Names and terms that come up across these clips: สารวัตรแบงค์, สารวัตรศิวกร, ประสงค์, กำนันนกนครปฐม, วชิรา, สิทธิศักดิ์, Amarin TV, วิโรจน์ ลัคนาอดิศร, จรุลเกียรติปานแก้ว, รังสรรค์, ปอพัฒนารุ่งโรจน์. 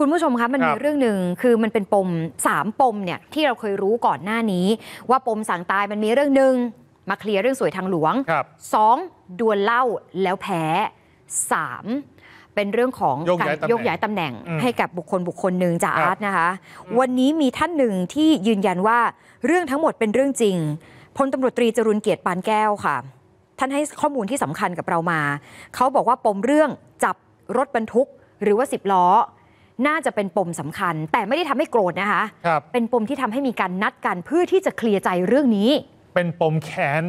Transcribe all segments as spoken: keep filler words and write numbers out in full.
คุณผู้ชมคะมันมีเรื่องหนึ่งคือมันเป็นปมสามปมเนี่ยที่เราเคยรู้ก่อนหน้านี้ว่าปมสั่งตายมันมีเรื่องหนึ่งมาเคลียร์เรื่องสวยทางหลวงสองดวลเหล้าแล้วแพ้สามเป็นเรื่องของการยกย้ายตำแหน่งให้กับบุคคลบุคคลหนึ่งจ่าอาร์ตนะคะวันนี้มีท่านหนึ่งที่ยืนยันว่าเรื่องทั้งหมดเป็นเรื่องจริงพลตำรวจตรีจรุลเกียรติปานแก้วค่ะท่านให้ข้อมูลที่สำคัญกับเรามาเขาบอกว่าปมเรื่องจับรถบรรทุกหรือว่าสิบล้อน่าจะเป็นปมสำคัญแต่ไม่ได้ทำให้โกรธนะคะเป็นปมที่ทำให้มีการนัดกันเพื่อที่จะเคลียร์ใจเรื่องนี้เป็นปมแค้น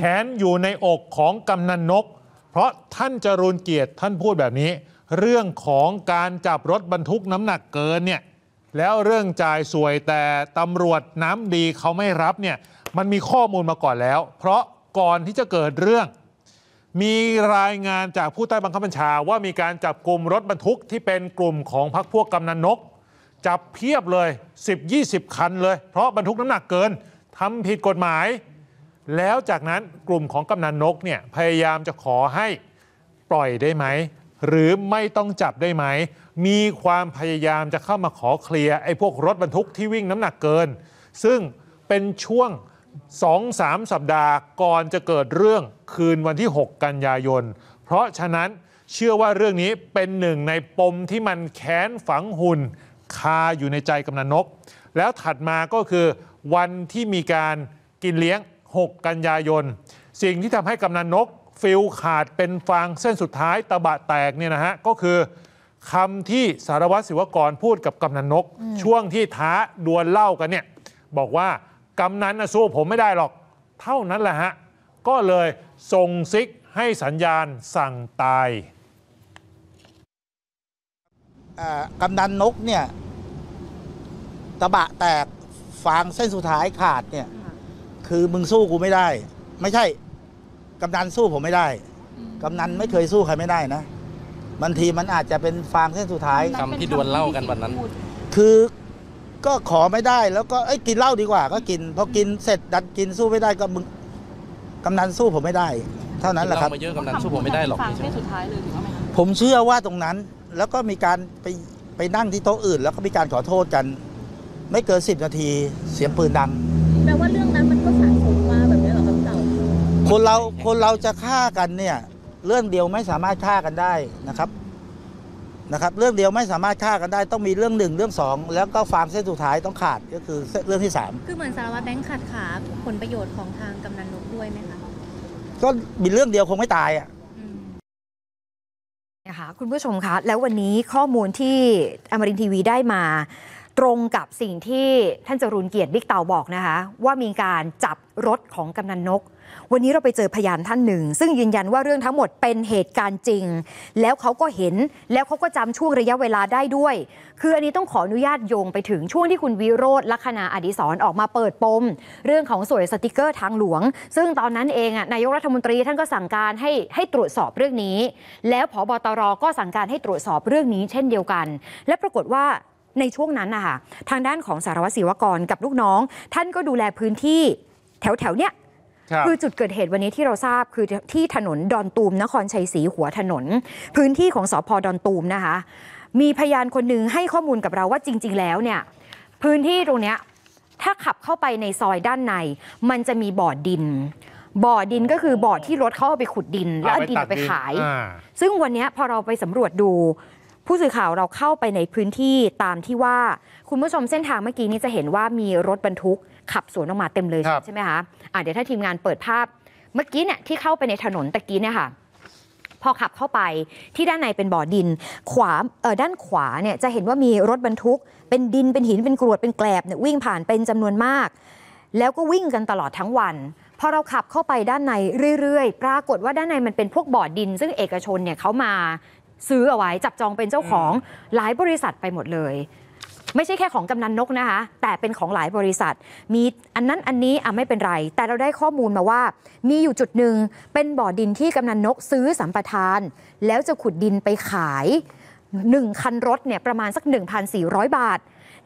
แค้นอยู่ในอกของกำนันนกเพราะท่านจรุลเกียรติท่านพูดแบบนี้เรื่องของการจับรถบรรทุกน้ำหนักเกินเนี่ยแล้วเรื่องจ่ายสวยแต่ตำรวจน้ำดีเขาไม่รับเนี่ยมันมีข้อมูลมาก่อนแล้วเพราะก่อนที่จะเกิดเรื่องมีรายงานจากผู้ใต้บังคับบัญชาว่ามีการจับกลุ่มรถบรรทุกที่เป็นกลุ่มของพรรคพวกกำนันนกจับเพียบเลย สิบถึงยี่สิบ คันเลยเพราะบรรทุกน้ำหนักเกินทำผิดกฎหมายแล้วจากนั้นกลุ่มของกำนันนกเนี่ยพยายามจะขอให้ปล่อยได้ไหมหรือไม่ต้องจับได้ไหมมีความพยายามจะเข้ามาขอเคลียร์ไอ้พวกรถบรรทุกที่วิ่งน้ำหนักเกินซึ่งเป็นช่วง สองถึงสาม สัปดาห์ก่อนจะเกิดเรื่องคืนวันที่หกกันยายนเพราะฉะนั้นเชื่อว่าเรื่องนี้เป็นหนึ่งในปมที่มันแค้นฝังหุ่นคาอยู่ในใจกำนันนกแล้วถัดมาก็คือวันที่มีการกินเลี้ยงหกกันยายนสิ่งที่ทำให้กำนันนกฟิลขาดเป็นฟางเส้นสุดท้ายตะบะแตกเนี่ยนะฮะก็คือคำที่สารวัตรศิวกรพูดกับกำนันนกช่วงที่ท้าดวลเหล้ากันเนี่ยบอกว่ากำนันสู้ผมไม่ได้หรอกเท่านั้นแหละฮะก็เลยส่งซิกให้สัญญาณสั่งตายกำนันนกเนี่ยตะบะแตกฟางเส้นสุดท้ายขาดเนี่ยคือมึงสู้กูไม่ได้ไม่ใช่กำนันสู้ผมไม่ได้กำนันไม่เคยสู้ใครไม่ได้นะบางทีมันอาจจะเป็นฟางเส้นสุดท้ายคำที่ดวลเหล้ากันวันนั้นคือก็ขอไม่ได้แล้วก็เอ้ยกินเหล้าดีกว่าก็กินพอกินเสร็จดันกินสู้ไม่ได้ก็มึงกำนันสู้ผมไม่ได้เท่านั้นแหละครับมาเยอะกำนันสู้ผมไม่ได้หรอกฟางเส้นสุดท้ายเลยถูกไหมครับผมเชื่อว่าตรงนั้นแล้วก็มีการไปไปนั่งที่โต๊ะอื่นแล้วก็มีการขอโทษกันไม่เกินสิบนาทีเสียงปืนดังแปลว่าเรื่องนั้นมันก็สะสมมาแบบนี้หรอครับเจ้าคนเราคนเราจะฆ่ากันเนี่ยเรื่องเดียวไม่สามารถฆ่ากันได้นะครับนะครับเรื่องเดียวไม่สามารถฆ่ากันได้ต้องมีเรื่องหนึ่งเรื่องสองแล้วก็ฟางเส้นสุดท้ายต้องขาดก็คือเรื่องที่สามคือเหมือนสารวัตรแบงค์ขาดขาผลประโยชน์ของทางกำนันนกด้วยไหมคะก็มีเรื่องเดียวคงไม่ตายอ่ะนะคะคุณผู้ชมคะแล้ววันนี้ข้อมูลที่อมรินทร์ทีวีได้มาตรงกับสิ่งที่ท่านจรุลเกียรติบิ๊กเต่าบอกนะคะว่ามีการจับรถของกำนันนกวันนี้เราไปเจอพยานท่านหนึ่งซึ่งยืนยันว่าเรื่องทั้งหมดเป็นเหตุการณ์จริงแล้วเขาก็เห็นแล้วเขาก็จำช่วงระยะเวลาได้ด้วยคืออันนี้ต้องขออนุญาตโยงไปถึงช่วงที่คุณวิโรจน์ ลัคนาอดิศรออกมาเปิดปมเรื่องของสวยสติกเกอร์ทางหลวงซึ่งตอนนั้นเองอ่ะนายกรัฐมนตรีท่านก็สั่งการให้ให้ตรวจสอบเรื่องนี้แล้วผบ.ตร.ก็สั่งการให้ตรวจสอบเรื่องนี้เช่นเดียวกันและปรากฏว่าในช่วงนั้นนะคะทางด้านของสารวัตรศิวกรกับลูกน้องท่านก็ดูแลพื้นที่แถวแถวเนี้ยคือจุดเกิดเหตุวันนี้ที่เราทราบคือที่ถนนดอนตูมนครชัยศรีหัวถนนพื้นที่ของสภ.ดอนตูมนะคะมีพยานคนหนึ่งให้ข้อมูลกับเราว่าจริงๆแล้วเนี่ยพื้นที่ตรงเนี้ยถ้าขับเข้าไปในซอยด้านในมันจะมีบ่อดินบ่อดินก็คือบ่อที่รถเข้าไปขุดดินแล้วดินไปขายซึ่งวันนี้พอเราไปสำรวจดูผู้สื่อข่าวเราเข้าไปในพื้นที่ตามที่ว่าคุณผู้ชมเส้นทางเมื่อกี้นี้จะเห็นว่ามีรถบรรทุกขับสวนออกมาเต็มเลยใช่ไหมคะอ่ะเดี๋ยวถ้าทีมงานเปิดภาพเมื่อกี้เนี่ยที่เข้าไปในถนนตะกี้เนี่ยค่ะพอขับเข้าไปที่ด้านในเป็นบ่อดินขวาเอ่อด้านขวาเนี่ยจะเห็นว่ามีรถบรรทุกเป็นดินเป็นหินเป็นกรวดเป็นแกลบเนี่ยวิ่งผ่านเป็นจำนวนมากแล้วก็วิ่งกันตลอดทั้งวันพอเราขับเข้าไปด้านในเรื่อยๆปรากฏว่าด้านในมันเป็นพวกบ่อดินซึ่งเอกชนเนี่ยเขามาซื้อเอาไว้จับจองเป็นเจ้าของหลายบริษัทไปหมดเลยไม่ใช่แค่ของกำนันนกนะคะแต่เป็นของหลายบริษัทมีอันนั้นอันนี้อ่ะไม่เป็นไรแต่เราได้ข้อมูลมาว่ามีอยู่จุดหนึ่งเป็นบ่อดินที่กำนันนกซื้อสัมปทานแล้วจะขุดดินไปขายหนึ่งคันรถเนี่ยประมาณสัก หนึ่งพันสี่ร้อย บาท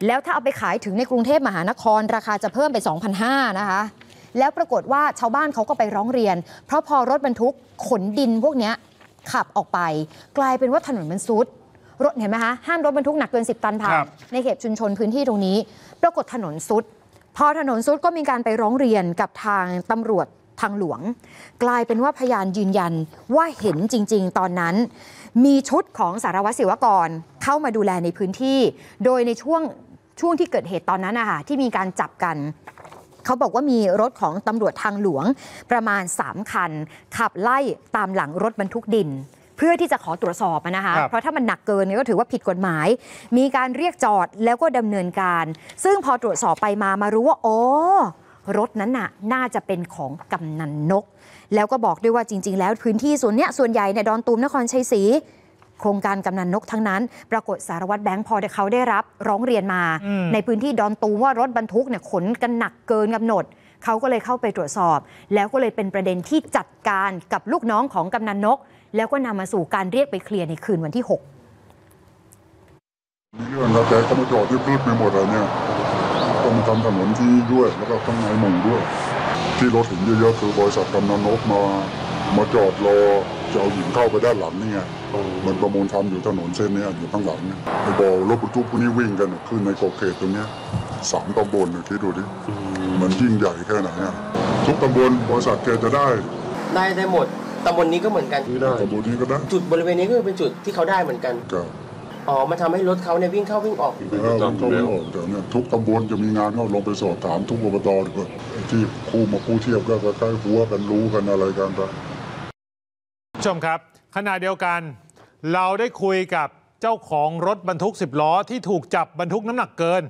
แล้วถ้าเอาไปขายถึงในกรุงเทพมหานครราคาจะเพิ่มไป สองพันห้าร้อย นะคะแล้วปรากฏว่าชาวบ้านเขาก็ไปร้องเรียนเพราะพอรถบรรทุกขนดินพวกเนี้ยขับออกไปกลายเป็นว่าถนนมันซุด รถเห็นไหมคะห้ามรถบรรทุกหนักเกินสิบตันผ่านในเขตชุมชนพื้นที่ตรงนี้ปรากฏถนนซุดพอถนนซุดก็มีการไปร้องเรียนกับทางตำรวจทางหลวงกลายเป็นว่าพยานยืนยันว่าเห็นจริงๆตอนนั้นมีชุดของสารวัตรศิวกรเข้ามาดูแลในพื้นที่โดยในช่วงช่วงที่เกิดเหตุตอนนั้นนะคะที่มีการจับกันเขาบอกว่ามีรถของตำรวจทางหลวงประมาณสามคันขับไล่ตามหลังรถบรรทุกดินเพื่อที่จะขอตรวจสอบนะคะเพราะถ้ามันหนักเกินก็ถือว่าผิดกฎหมายมีการเรียกจอดแล้วก็ดำเนินการซึ่งพอตรวจสอบไปมามารู้ว่าโอ้รถนั้นน่ะน่าจะเป็นของกำนันนกแล้วก็บอกด้วยว่าจริงๆแล้วพื้นที่ส่วนเนี้ยส่วนใหญ่เนี่ยดอนตูมนครชัยศรีโครงการกำนันนกทั้งนั้นปรากฏสารวัตรแบงค์พอเขาได้รับร้องเรียนมาในพื้นที่ดอนตูมว่ารถบรรทุกเนี่ยขนกันหนักเกินกำหนดเขาก็เลยเข้าไปตรวจสอบแล้วก็เลยเป็นประเด็นที่จัดการกับลูกน้องของกำนันนกแล้วก็นำมาสู่การเรียกไปเคลียร์ในคืนวันที่หกมีเรื่องแล้วแต่เขามาจอดที่พื้นไปหมดแล้วเนี่ยต้องทำถนนที่ด้วยแล้วก็ข้างในหม่องด้วยที่รถหินเยอะๆคือบริษัทกำนันนกมามาจอดรอจะเอาหินเข้าไปด้านหลังนี่ไงมันประมูลทำอยู่ถนนเส้นนี้อยู่ข้างหลังเนี่ยไอ้บอลรถบรรทุกพวกนี้วิ่งกันขึ้นในขอบเขตตรงนี้สามตำบลคิดดูดิมันยิ่งใหญ่แค่ไหนทุกตำบลบริษัทแกจะได้ได้ได้หมดตำบลนี้ก็เหมือนกันตำบลนี้ก็ได้จุดบริเวณนี้ก็เป็นจุดที่เขาได้เหมือนกันอ๋อมาทำให้รถเขาเนี่ยวิ่งเข้าวิ่งออกวิ่งเข้าวิ่งออกแต่เนี่ยทุกตำบลจะมีงานก็ลงไปสอบถามทุกอบตด้วยที่คู่มาคู่เทียบก็ใกล้หัวกันรู้กันอะไรกันไปผู้ชมครับขณะเดียวกันเราได้คุยกับเจ้าของรถบรรทุกสิบล้อที่ถูกจับบรรทุกน้ำหนักเกิน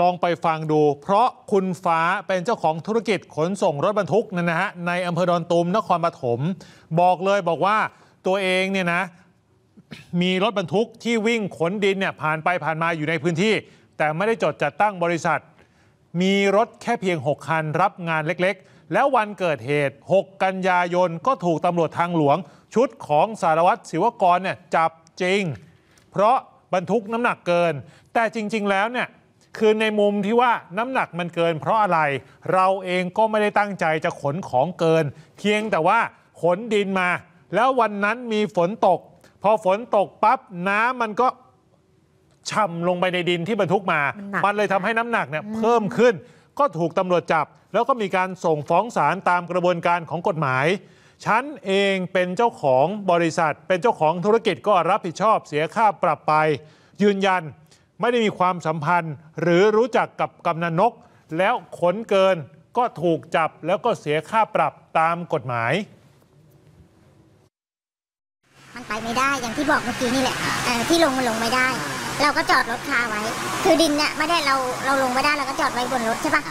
ลองไปฟังดูเพราะคุณฟ้าเป็นเจ้าของธุรกิจขนส่งรถบรรทุกนั่นนะฮะในอำเภอดอนตูมนครปฐมบอกเลยบอกว่าตัวเองเนี่ยนะมีรถบรรทุกที่วิ่งขนดินเนี่ยผ่านไปผ่านมาอยู่ในพื้นที่แต่ไม่ได้จดจัดตั้งบริษัทมีรถแค่เพียงหกคันรับงานเล็กๆแล้ววันเกิดเหตุหกกันยายนก็ถูกตำรวจทางหลวงชุดของสารวัตรศิวกรเนี่ยจับจริงเพราะบรรทุกน้ำหนักเกินแต่จริงๆแล้วเนี่ยคือในมุมที่ว่าน้ำหนักมันเกินเพราะอะไรเราเองก็ไม่ได้ตั้งใจจะขนของเกินเพียงแต่ว่าขนดินมาแล้ววันนั้นมีฝนตกพอฝนตกปั๊บน้ำมันก็ฉ่ำลงไปในดินที่บรรทุกมามันเลยทำให้น้ำหนักเนี่ยเพิ่มขึ้นก็ถูกตำรวจจับแล้วก็มีการส่งฟ้องศาลตามกระบวนการของกฎหมายฉันเองเป็นเจ้าของบริษัทเป็นเจ้าของธุรกิจก็รับผิดชอบเสียค่าปรับไปยืนยันไม่ได้มีความสัมพันธ์หรือรู้จักกับกำนันนกแล้วขนเกินก็ถูกจับแล้วก็เสียค่าปรับตามกฎหมายมันไปไม่ได้อย่างที่บอกเมื่อกี้นี่แหละที่ลงมันลงไม่ได้เราก็จอดรถคาไว้คือดินเนี่ยไม่ได้เราเราลงไม่ได้เราก็จอดไว้บนรถใช่ปะ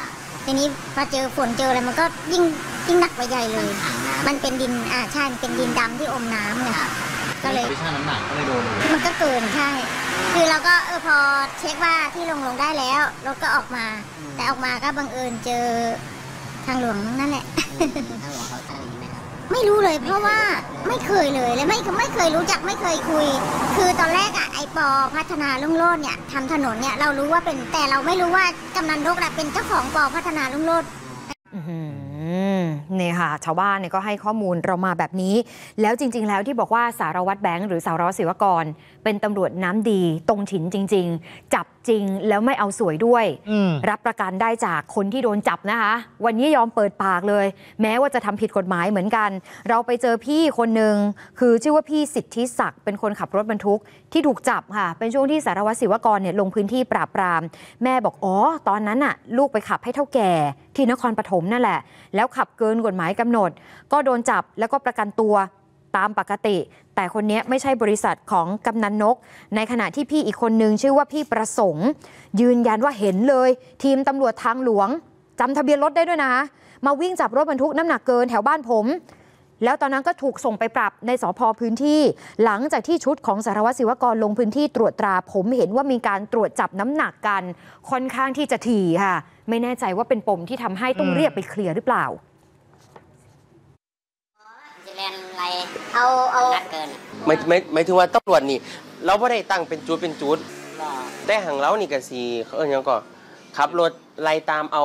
ทีนี้พอเจอฝนเจออะไรมันก็ยิ่งยิ่งหนักไปใหญ่เลยมันเป็นดินอ่าใช่เป็นดินดำที่อมน้ำเนี่ยก็เลยไม่ใช่น้ำหนักก็เลยโดนมันก็เกินใช่คือเราก็เออพอเช็คว่าที่ลงลงได้แล้วรถก็ออกมาแต่ออกมาก็บังเอิญเจอทางหลวงนั่นแหละไม่รู้เลยเพราะว่าไม่เคยเลยและไม่ไม่เคยรู้จักไม่เคยคุยคือตอนแรกอ่ะไอปอพัฒนารุ่งโรจน์เนี่ยทำถนนเนี่ยเรารู้ว่าเป็นแต่เราไม่รู้ว่ากำนันนกน่ะเป็นเจ้าของปอพัฒนารุ่งโรจน์นี่ค่ะชาวบ้านเนี่ยก็ให้ข้อมูลเรามาแบบนี้แล้วจริงๆแล้วที่บอกว่าสารวัตรแบงค์หรือสารวัตรศิวกรเป็นตำรวจน้ำดีตรงฉินจริงๆจับจริงแล้วไม่เอาสวยด้วยรับประกันได้จากคนที่โดนจับนะคะวันนี้ยอมเปิดปากเลยแม้ว่าจะทำผิดกฎหมายเหมือนกันเราไปเจอพี่คนหนึ่งคือชื่อว่าพี่สิทธิศักดิ์เป็นคนขับรถบรรทุกที่ถูกจับค่ะเป็นช่วงที่สารวัตรศิวกรเนี่ยลงพื้นที่ปราบปรามแม่บอกอ๋อตอนนั้นน่ะลูกไปขับให้เท่าแก่ที่นครปฐมนั่นแหละแล้วขับเกินกฎหมายกำหนดก็โดนจับแล้วก็ประกันตัวตามปกติแต่คนนี้ไม่ใช่บริษัทของกำนันนกในขณะที่พี่อีกคนนึงชื่อว่าพี่ประสงค์ยืนยันว่าเห็นเลยทีมตำรวจทางหลวงจำทะเบียนรถได้ด้วยนะมาวิ่งจับรถบรรทุกน้ำหนักเกินแถวบ้านผมแล้วตอนนั้นก็ถูกส่งไปปรับในสภ.พื้นที่หลังจากที่ชุดของสารวัตรศิวกรลงพื้นที่ตรวจตราผมเห็นว่ามีการตรวจจับน้ำหนักกันค่อนข้างที่จะถี่ค่ะไม่แน่ใจว่าเป็นปมที่ทำให้ต้องเรียกไปเคลียร์หรือเปล่าเอาเอาเกินไม่ไม่ไม่ถือว่าตำรวจนี่เราไม่ได้ตั้งเป็นจุดเป็นจุดแต่ห่างเรานี่กับสีเขาเอิญยังก่อนขับรถไล่ตามเอา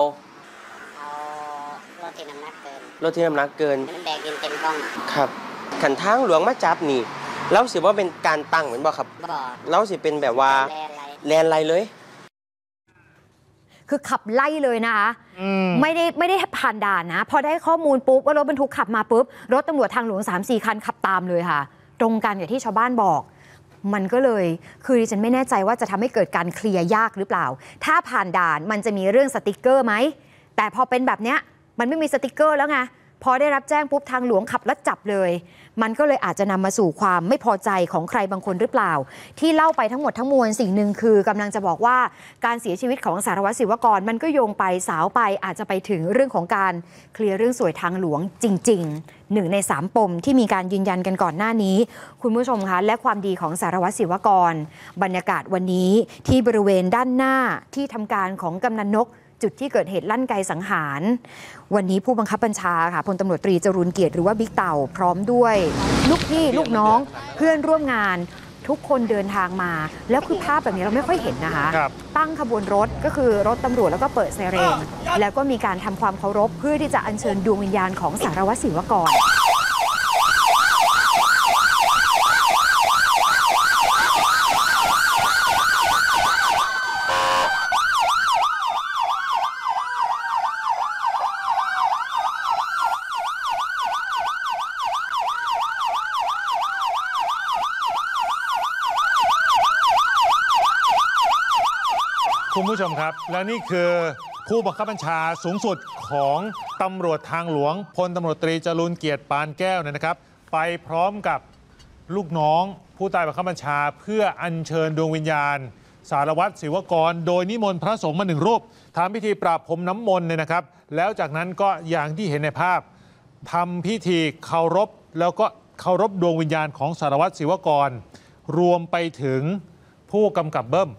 รถที่น้ำหนักเกินรถที่น้ำหนักเกินมันแบกดินเต็มกล้องครับขันทางหลวงมาจับนี่ แล้วสิว่าเป็นการตั้งเหมือนบ่ครับบ่แล้วสิเป็นแบบว่าแลนไรเลยคือขับไล่เลยนะคะไม่ได้ไม่ได้ผ่านด่านนะพอได้ข้อมูลปุ๊บว่ารถบรรทุกขับมาปุ๊บรถตำรวจทางหลวง สามสี่ คันขับตามเลยค่ะตรงกันอย่างที่ชาวบ้านบอกมันก็เลยคือดิฉันไม่แน่ใจว่าจะทำให้เกิดการเคลียร์ยากหรือเปล่าถ้าผ่านด่านมันจะมีเรื่องสติกเกอร์ไหมแต่พอเป็นแบบเนี้ยมันไม่มีสติกเกอร์แล้วไงพอได้รับแจ้งปุ๊บทางหลวงขับแล้วจับเลยมันก็เลยอาจจะนำมาสู่ความไม่พอใจของใครบางคนหรือเปล่าที่เล่าไปทั้งหมดทั้งมวลสิ่งหนึ่งคือกำลังจะบอกว่าการเสียชีวิตของสารวัตรศิวกรมันก็โยงไปสาวไปอาจจะไปถึงเรื่องของการเคลียร์เรื่องสวยทางหลวงจริงๆหนึ่งในสามปมที่มีการยืนยันกันก่อนหน้านี้คุณผู้ชมคะและความดีของสารวัตรศิวกรบรรยากาศวันนี้ที่บริเวณด้านหน้าที่ทำการของกำนันนกจุดที่เกิดเหตุลั่นไกสังหารวันนี้ผู้บังคับบัญชาค่ะพลตำรวจตรีจรูญเกียรติหรือว่าบิ๊กเต่าพร้อมด้วยลูกพี่ลูกน้องเพื่อนร่วมงานทุกคนเดินทางมาแล้วคือภาพแบบนี้เราไม่ค่อยเห็นนะคะตั้งขบวนรถก็คือรถตำรวจแล้วก็เปิดไซเรนแล้วก็มีการทำความเคารพเพื่อที่จะอัญเชิญดวงวิญญาณของสารวัตรศิวกรคุณผู้ชมครับและนี่คือผู้บังคับบัญชาสูงสุดของตำรวจทางหลวงพลตำรวจตรีจรูญเกียรติปานแก้วเนี่ยนะครับไปพร้อมกับลูกน้องผู้ใต้บังคับบัญชาเพื่ออัญเชิญดวงวิญญาณสารวัตรศิวกรโดยนิมนต์พระสงฆ์มาหนึ่งรูปทำพิธีปราบพรมน้ำมนต์เนี่ยนะครับแล้วจากนั้นก็อย่างที่เห็นในภาพทำพิธีเคารพแล้วก็เคารพดวงวิญญาณของสารวัตรศิวกรรวมไปถึงผู้กำกับเบิ้ม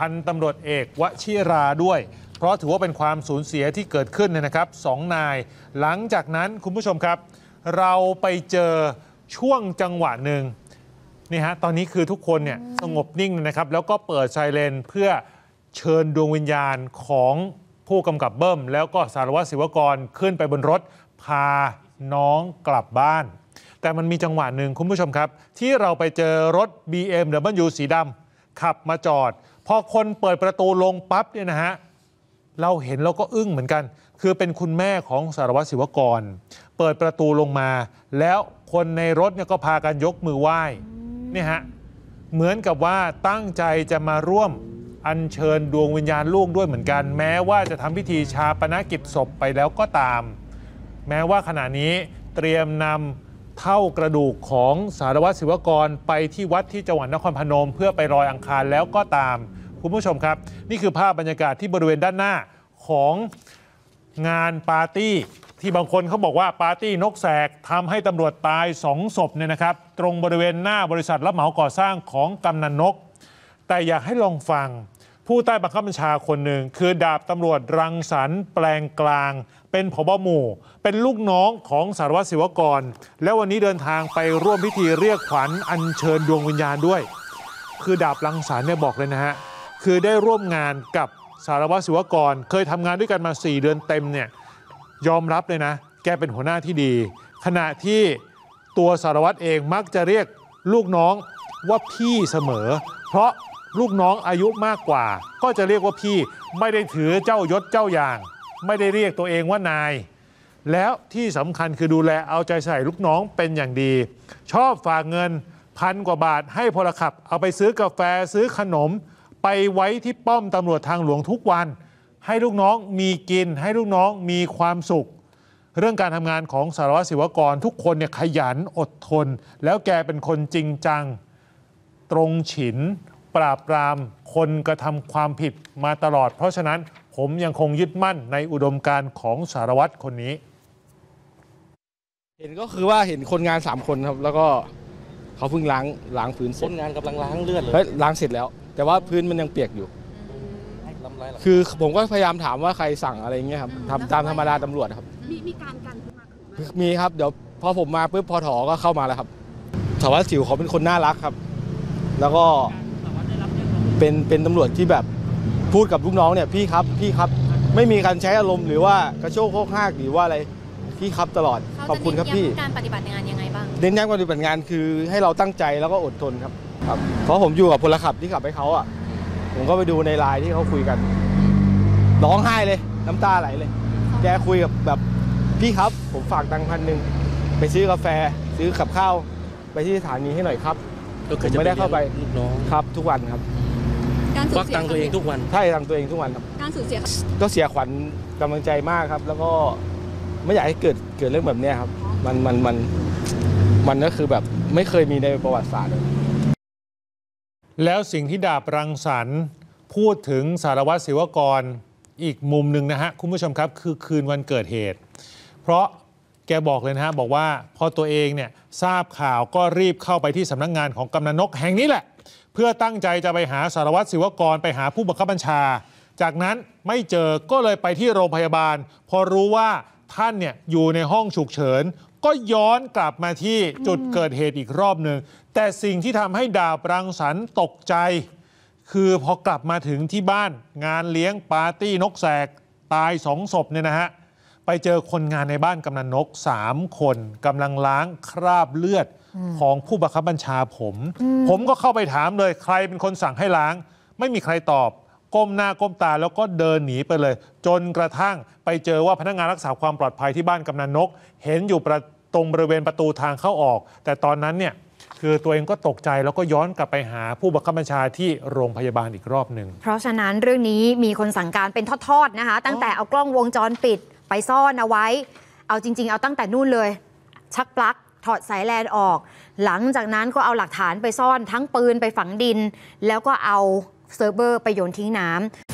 พันตำรวจเอกวชิราด้วยเพราะถือว่าเป็นความสูญเสียที่เกิดขึ้นนะครับสองนายหลังจากนั้นคุณผู้ชมครับเราไปเจอช่วงจังหวะหนึ่งนี่ฮะตอนนี้คือทุกคนเนี่ยสงบนิ่งนะครับแล้วก็เปิดไซเรนเพื่อเชิญดวงวิญญาณของผู้กำกับเบิ้มแล้วก็สารวัตรศิวกรขึ้นไปบนรถพาน้องกลับบ้านแต่มันมีจังหวะหนึ่งคุณผู้ชมครับที่เราไปเจอรถ บี เอ็ม ดับเบิลยู สีดำขับมาจอดพอคนเปิดประตูลงปั๊บเนี่ยนะฮะเราเห็นเราก็อึ้งเหมือนกันคือเป็นคุณแม่ของสารวัตรศิวกรเปิดประตูลงมาแล้วคนในรถเนี่ยก็พากันยกมือไหว้เนี่ยฮะเหมือนกับว่าตั้งใจจะมาร่วมอัญเชิญดวงวิญญาณลูกด้วยเหมือนกันแม้ว่าจะทำพิธีชาปนกิจศพไปแล้วก็ตามแม้ว่าขณะนี้เตรียมนำเท่ากระดูกของสารวัตรศิวกรไปที่วัดที่จังหวัดนครพนมเพื่อไปลอยอังคารแล้วก็ตามคุณผู้ชมครับนี่คือภาพบรรยากาศที่บริเวณด้านหน้าของงานปาร์ตี้ที่บางคนเขาบอกว่าปาร์ตี้นกแสกทำให้ตำรวจตายสองศพเนี่ยนะครับตรงบริเวณหน้าบริษัทรับเหมาก่อสร้างของกำนันนกแต่อยากให้ลองฟังผู้ใต้บังคับบัญชาคนหนึ่งคือดาบตำรวจรังสรรค์แปลงกลางเป็นผบ.หมู่เป็นลูกน้องของสารวัตรศิวกรแล้ววันนี้เดินทางไปร่วมพิธีเรียกขวัญอัญเชิญดวงวิญญาณด้วยคือดาบรังสรรค์เนี่ยบอกเลยนะฮะคือได้ร่วมงานกับสารวัตรศิวกรเคยทำงานด้วยกันมาสี่เดือนเต็มเนี่ยยอมรับเลยนะแกเป็นหัวหน้าที่ดีขณะที่ตัวสารวัตรเองมักจะเรียกลูกน้องว่าพี่เสมอเพราะลูกน้องอายุมากกว่าก็จะเรียกว่าพี่ไม่ได้ถือเจ้ายศเจ้าอย่างไม่ได้เรียกตัวเองว่านายแล้วที่สำคัญคือดูแลเอาใจใส่ลูกน้องเป็นอย่างดีชอบฝากเงินพันกว่าบาทให้พลขับเอาไปซื้อกาแฟซื้อขนมไปไว้ที่ป้อมตำรวจทางหลวงทุกวันให้ลูกน้องมีกินให้ลูกน้องมีความสุขเรื่องการทำงานของสารวัตรศิวกรทุกคนเนี่ยขยันอดทนแล้วแกเป็นคนจริงจังตรงฉินปราบปรามคนกระทำความผิดมาตลอดเพราะฉะนั้นผมยังคงยึดมั่นในอุดมการณ์ของสารวัตรคนนี้เห็นก็คือว่าเห็นคนงานสามคนครับแล้วก็เขาเพิ่งล้างล้างพื้นเสร็จคนงานกำลังล้างเลือดเลยล้างเสร็จแล้วแต่ว่าพื้นมันยังเปียกอยู่คือผมก็พยายามถามว่าใครสั่งอะไรเงี้ยครับทำตามธรรมดาตำรวจครับมีมีการกันมีครับเดี๋ยวพอผมมาปุ๊บพอถอก็เข้ามาแล้วครับสารวัตรสิวเขาเป็นคนน่ารักครับแล้วก็เป็นเป็นตำรวจที่แบบพูดกับลูกน้องเนี่ยพี่ครับพี่ครับไม่มีการใช้อารมณ์หรือว่ากระโชกโคกหักหรือว่าอะไรพี่ครับตลอดขอบคุณครับพี่การปฏิบัติงานยังไงบ้าง เน้นย้ำการปฏิบัติงานคือให้เราตั้งใจแล้วก็อดทนครับครับเพราะผมอยู่กับพลขับที่ขับให้เขาอ่ะผมก็ไปดูในไลน์ที่เขาคุยกันร้องไห้เลยน้ำตาไหลเลยแกคุยกับแบบพี่ครับผมฝากตังค์พันหนึ่งไปซื้อกาแฟซื้อกับข้าวไปที่สถานีให้หน่อยครับผมไม่ได้เข้าไปครับทุกวันครับควักตังค์ตัวเองทุกวันใช่ตังค์ตัวเองทุกวันครับการสูญเสียก็เสียขวัญกำลังใจมากครับแล้วก็ไม่อยากให้เกิดเกิดเรื่องแบบนี้ครับมันมันมันมันก็คือแบบไม่เคยมีในประวัติศาสตร์เลยแล้วสิ่งที่ดาบรังสรรค์พูดถึงสารวัตรศิวกรอีกมุมหนึ่งนะฮะคุณผู้ชมครับคือคืนวันเกิดเหตุเพราะแกบอกเลยนะฮะบอกว่าพอตัวเองเนี่ยทราบข่าวก็รีบเข้าไปที่สำนักงานของกำนันนกแห่งนี้แหละเพื่อตั้งใจจะไปหาสารวัตรศิวกรไปหาผู้บังคับบัญชาจากนั้นไม่เจอก็เลยไปที่โรงพยาบาลพอรู้ว่าท่านเนี่ยอยู่ในห้องฉุกเฉินก็ย้อนกลับมาที่จุดเกิดเหตุอีกรอบหนึ่งแต่สิ่งที่ทำให้ดาบรังสรรค์ตกใจคือพอกลับมาถึงที่บ้านงานเลี้ยงปาร์ตี้นกแสกตายสองศพเนี่ยนะฮะไปเจอคนงานในบ้านกำนันนกสามคนกำลังล้างคราบเลือดของผู้บังคับบัญชาผมผมก็เข้าไปถามเลยใครเป็นคนสั่งให้ล้างไม่มีใครตอบก้มหน้าก้มตาแล้วก็เดินหนีไปเลยจนกระทั่งไปเจอว่าพนักงานรักษาความปลอดภัยที่บ้านกำนันนกเห็นอยู่ตรงบริเวณประตูทางเข้าออกแต่ตอนนั้นเนี่ยคือตัวเองก็ตกใจแล้วก็ย้อนกลับไปหาผู้บังคับบัญชาที่โรงพยาบาลอีกรอบหนึ่งเพราะฉะนั้นเรื่องนี้มีคนสั่งการเป็นทอดๆนะคะตั้งแต่เอากล้องวงจรปิดไปซ่อนเอาไว้เอาจริงๆเอาตั้งแต่นู่นเลยชักปลั๊กถอดสายแลนออกหลังจากนั้นก็เอาหลักฐานไปซ่อนทั้งปืนไปฝังดินแล้วก็เอาเซิร์ฟเวอร์ไปโยนทิ้งน้ำ